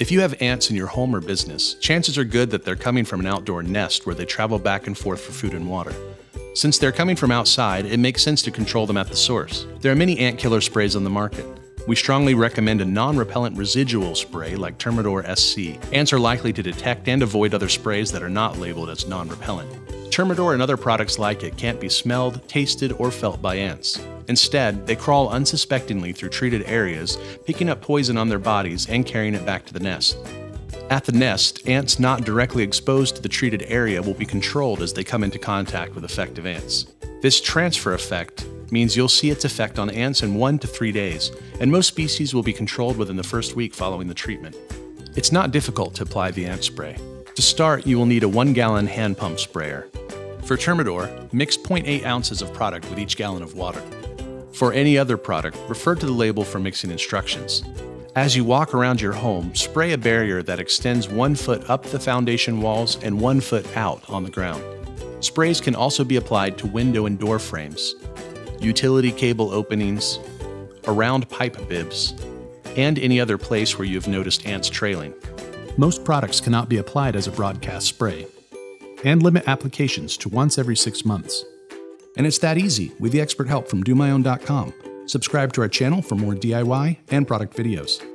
If you have ants in your home or business, chances are good that they're coming from an outdoor nest where they travel back and forth for food and water. Since they're coming from outside, it makes sense to control them at the source. There are many ant killer sprays on the market. We strongly recommend a non-repellent residual spray like Termidor SC. Ants are likely to detect and avoid other sprays that are not labeled as non-repellent. Termidor and other products like it can't be smelled, tasted, or felt by ants. Instead, they crawl unsuspectingly through treated areas, picking up poison on their bodies and carrying it back to the nest. At the nest, ants not directly exposed to the treated area will be controlled as they come into contact with effective ants. This transfer effect means you'll see its effect on ants in 1 to 3 days, and most species will be controlled within the first week following the treatment. It's not difficult to apply the ant spray. To start, you will need a 1-gallon hand pump sprayer. For Termidor, mix 0.8 ounces of product with each gallon of water. For any other product, refer to the label for mixing instructions. As you walk around your home, spray a barrier that extends 1 foot up the foundation walls and 1 foot out on the ground. Sprays can also be applied to window and door frames, utility cable openings, around pipe bibs, and any other place where you have noticed ants trailing. Most products cannot be applied as a broadcast spray, and limit applications to once every 6 months. And it's that easy with the expert help from DoMyOwn.com. Subscribe to our channel for more DIY and product videos.